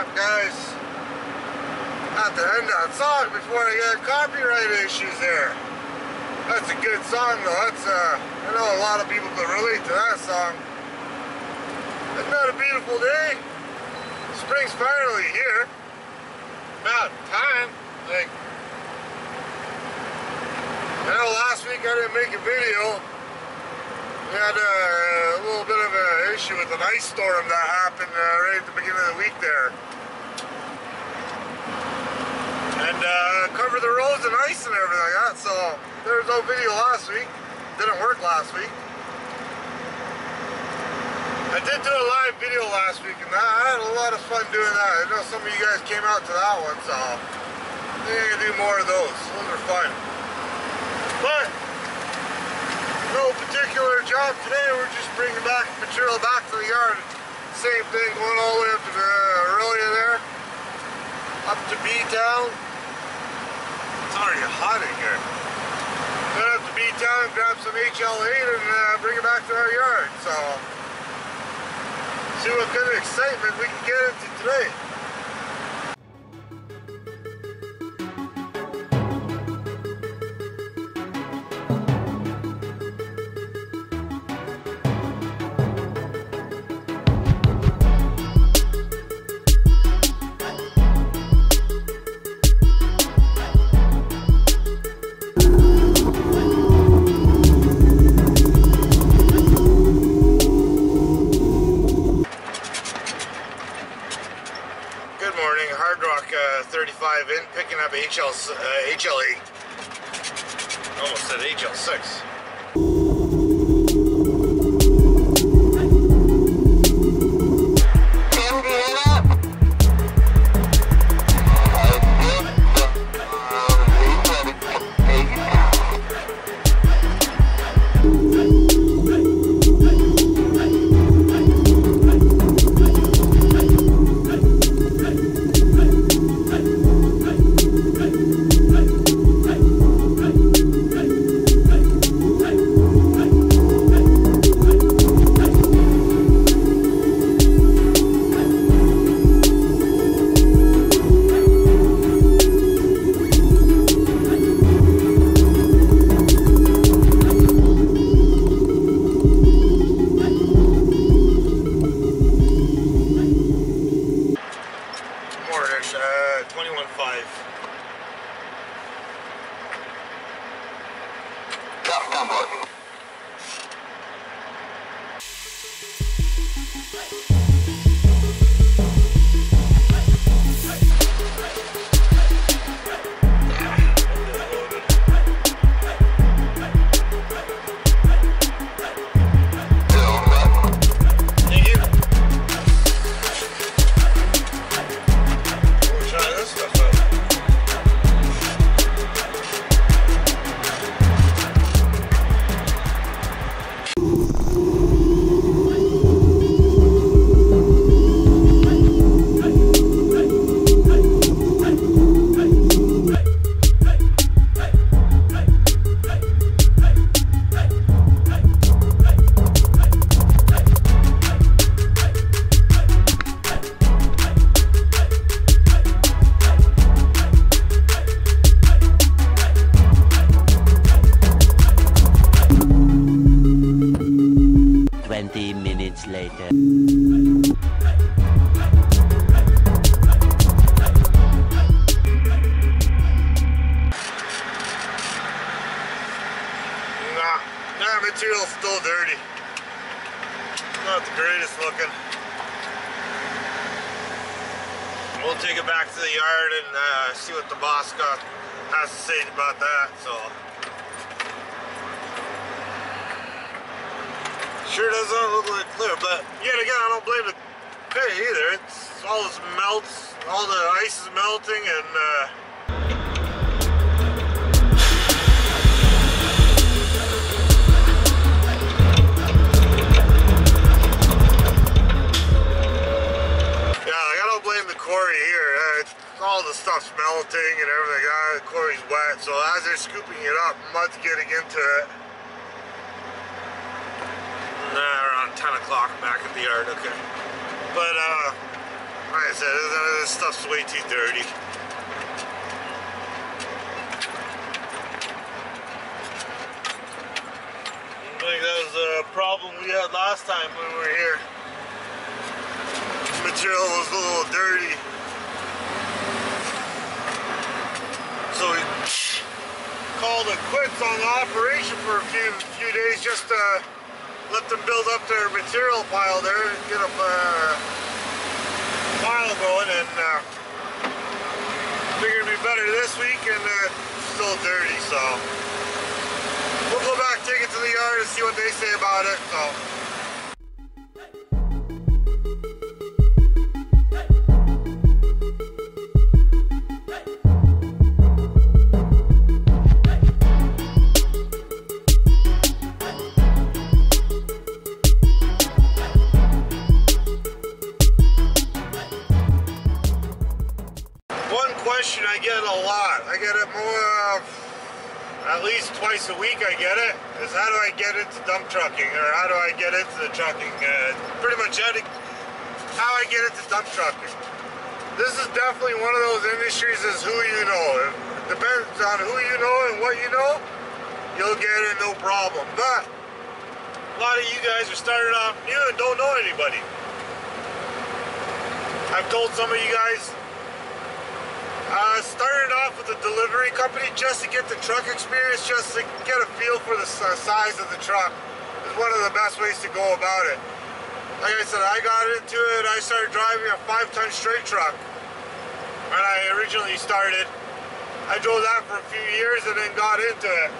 up, guys. Have to end that song before I get copyright issues there. That's a good song though. That's I know a lot of people can relate to that song. Isn't that a beautiful day? Spring's finally here. About time. Like, I know last week I didn't make a video. We had a little bit of an issue with an ice storm that happened right at the beginning of the week there. And covered the roads in ice and everything like that, so there was no video last week. Didn't work last week. I did do a live video last week and I had a lot of fun doing that. I know some of you guys came out to that one, so I think I can do more of those. Those are fun. But no particular job today, we're just bringing back material back to the yard. Same thing going all the way up to the Aurelia there, up to B-Town. It's already hot in here. Going up to B-Town, grab some HL8 and bring it back to our yard. So, see what kind of excitement we can get into today. In picking up HL8. Almost said HL6. Material's still dirty. Not the greatest looking. We'll take it back to the yard and see what the boss has to say about that. So, sure doesn't look like clear, but yet again, I don't blame the pay either. It's all this melts, all the ice is melting, and all the stuff's melting and everything. The quarry's wet, so as they're scooping it up, mud's getting into it. Around 10 o'clock back at the yard, okay. But, I said, this stuff's way too dirty. I think that was a problem we had last time when we were here. The material was a little dirty. So we called it quits on the operation for a few days just to let them build up their material pile there and get them pile going, and figured it'd be better this week, and still dirty, so we'll go back, take it to the yard and see what they say about it. So at least twice a week I get it, is how do I get into dump trucking, or how do I get into the trucking, pretty much how I get into dump trucking. This is definitely one of those industries is who you know. It depends on who you know and what you know, you'll get it no problem. But a lot of you guys are starting off new and don't know anybody. I've told some of you guys, started off with a delivery company just to get the truck experience, just to get a feel for the size of the truck. It's one of the best ways to go about it. Like I said, I got into it, I started driving a 5-ton straight truck when I originally started. I drove that for a few years and then got into it.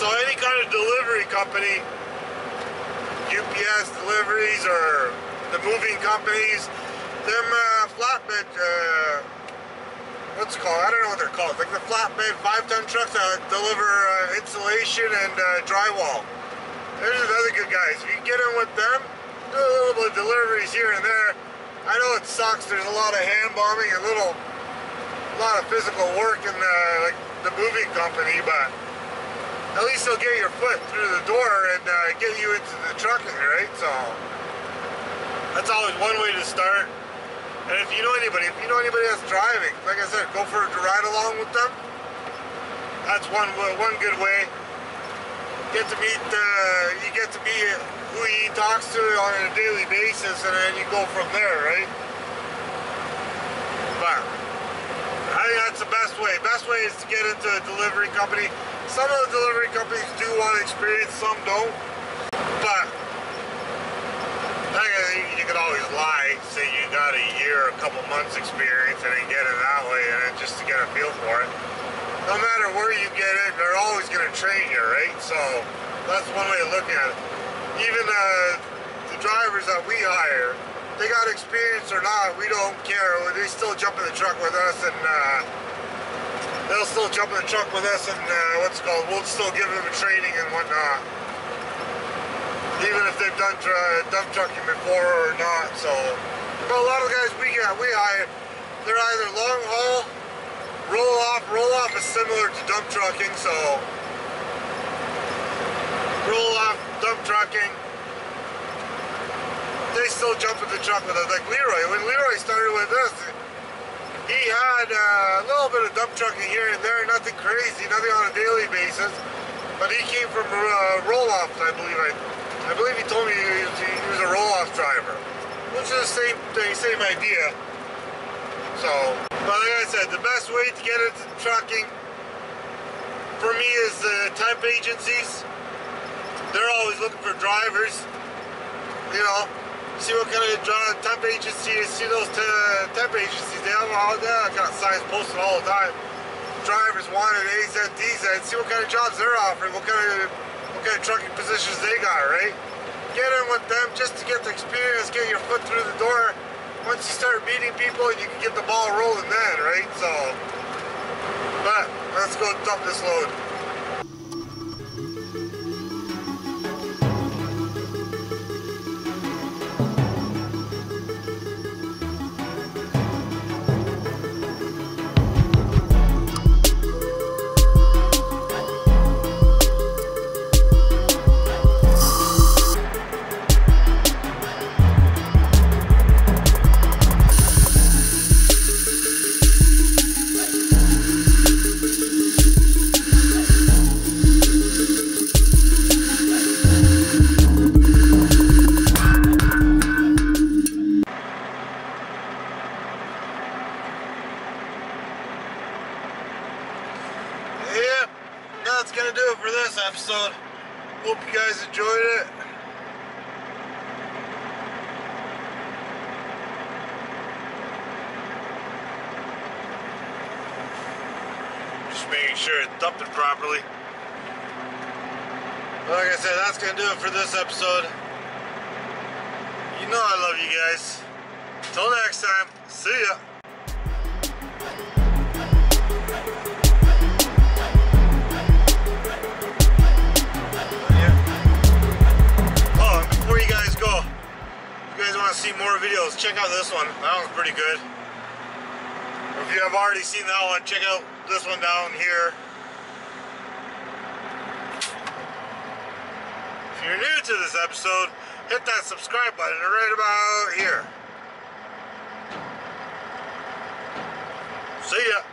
So any kind of delivery company, UPS deliveries or the moving companies, them flatbed, what's it called? I don't know what they're called. Like the flatbed 5-ton trucks that deliver insulation and drywall. There's another good guys. If you get in with them, do a little bit of deliveries here and there. I know it sucks. There's a lot of hand bombing and a lot of physical work in like the moving company, but at least they'll get your foot through the door and get you into the trucking, right? So that's always one way to start. And if you know anybody, that's driving, like I said, go for a ride along with them. That's one good way. Get to meet you get to be who he talks to on a daily basis, and then you go from there, right? But I think that's the best way. Best way is to get into a delivery company. Some of the delivery companies do want experience, some don't. But you can always lie, say you got a year or a couple months experience and then get it that way, and then just to get a feel for it. No matter where you get in, they're always going to train you, right? So that's one way of looking at it. Even the drivers that we hire, they got experience or not, we don't care. They still jump in the truck with us, and they'll still jump in the truck with us, and what's it called? We'll still give them training and whatnot, even if they've done dump trucking before or not. So, but a lot of the guys we hire, they're either long haul, roll off is similar to dump trucking. So, roll off, dump trucking, they still jump in the truck with us. Like Leroy, when Leroy started with us, he had a little bit of dump trucking here and there, nothing crazy, nothing on a daily basis. But he came from roll offs, I believe. I believe he told me he was a roll-off driver, which is the same idea. So, but like I said, the best way to get into trucking for me is the temp agencies. They're always looking for drivers. You know, see what kind of temp agencies. See those temp agencies. They have all that kind of signs posted all the time. Drivers wanted A's and D's. And see what kind of jobs they're offering. What kind of trucking positions they got, right? Get in with them just to get the experience, get your foot through the door. Once you start meeting people, you can get the ball rolling then, right? So, but let's go dump this load. you guys enjoyed it. Just making sure it's dumping properly. Like I said, that's going to do it for this episode. You know I love you guys. Till next time, see ya. See more videos, check out this one. That one's pretty good. If you have already seen that one, check out this one down here. If you're new to this episode, hit that subscribe button right about here. See ya.